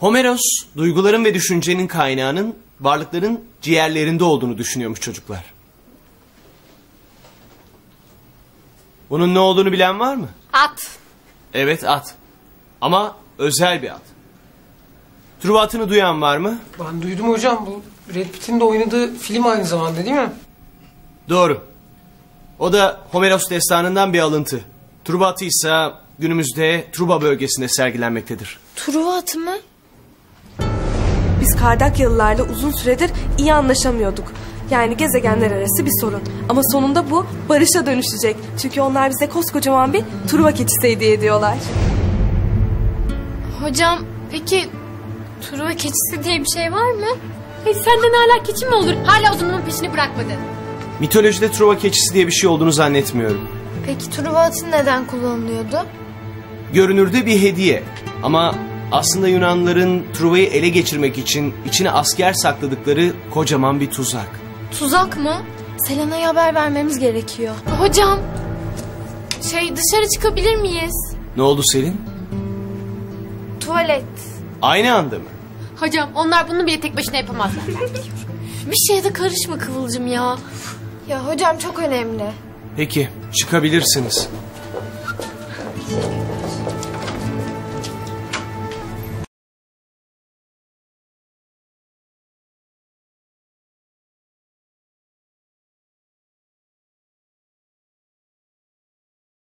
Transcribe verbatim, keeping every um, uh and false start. Homeros, duyguların ve düşüncenin kaynağının varlıkların ciğerlerinde olduğunu düşünüyormuş çocuklar. Bunun ne olduğunu bilen var mı? At. Evet, at. Ama özel bir at. Truva atını duyan var mı? Ben duydum hocam. Bu Red Pit'in de oynadığı film aynı zamanda değil mi? Doğru. O da Homeros destanından bir alıntı. Truva atı ise günümüzde Truva bölgesinde sergilenmektedir. Truva atı mı? Biz Kardakyalılarla uzun süredir iyi anlaşamıyorduk. Yani gezegenler arası bir sorun. Ama sonunda bu barışa dönüşecek. Çünkü onlar bize koskocaman bir Truva keçisi hediye ediyorlar. Hocam peki Truva keçisi diye bir şey var mı? Peki senden hala keçi mi olur? Hala uzunluğun peşini bırakmadı. Mitolojide Truva keçisi diye bir şey olduğunu zannetmiyorum. Peki Truva atı neden kullanılıyordu? Görünürde bir hediye. Ama aslında Yunanların Truva'yı ele geçirmek için içine asker sakladıkları kocaman bir tuzak. Tuzak mı? Selena'ya haber vermemiz gerekiyor. Hocam, şey dışarı çıkabilir miyiz? Ne oldu Selin? Tuvalet. Aynı anda mı? Hocam onlar bunu bile tek başına yapamazlar. Bir şeye de karışma Kıvılcım ya. Ya hocam çok önemli. Peki çıkabilirsiniz.